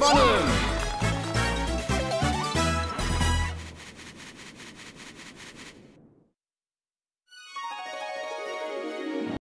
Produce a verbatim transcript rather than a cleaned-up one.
gewonnen!